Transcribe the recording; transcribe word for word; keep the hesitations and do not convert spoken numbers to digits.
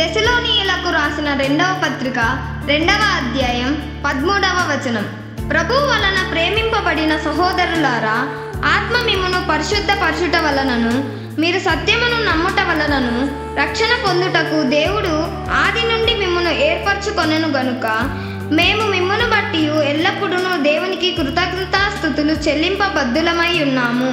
తెసలోనియులకు రాసిన రెండవ పత్రిక రెండవ అధ్యాయం పదమూడవ వచనం. ప్రభువు వలన ప్రేమింపబడిన సహోదరులారా, ఆత్మ మిమ్మును పరిశుద్ధ పరచుట వలనను మీరు సత్యమును నమ్ముట వలనను రక్షణ పొందుటకు దేవుడు ఆది నుండి మిమ్మును ఏర్పరచుకొనెను గనుక మేము మిమ్మును బట్టి ఎల్లప్పుడూ దేవునికి కృతజ్ఞతాస్తుతులు చెల్లింపబద్ధులమై ఉన్నాము.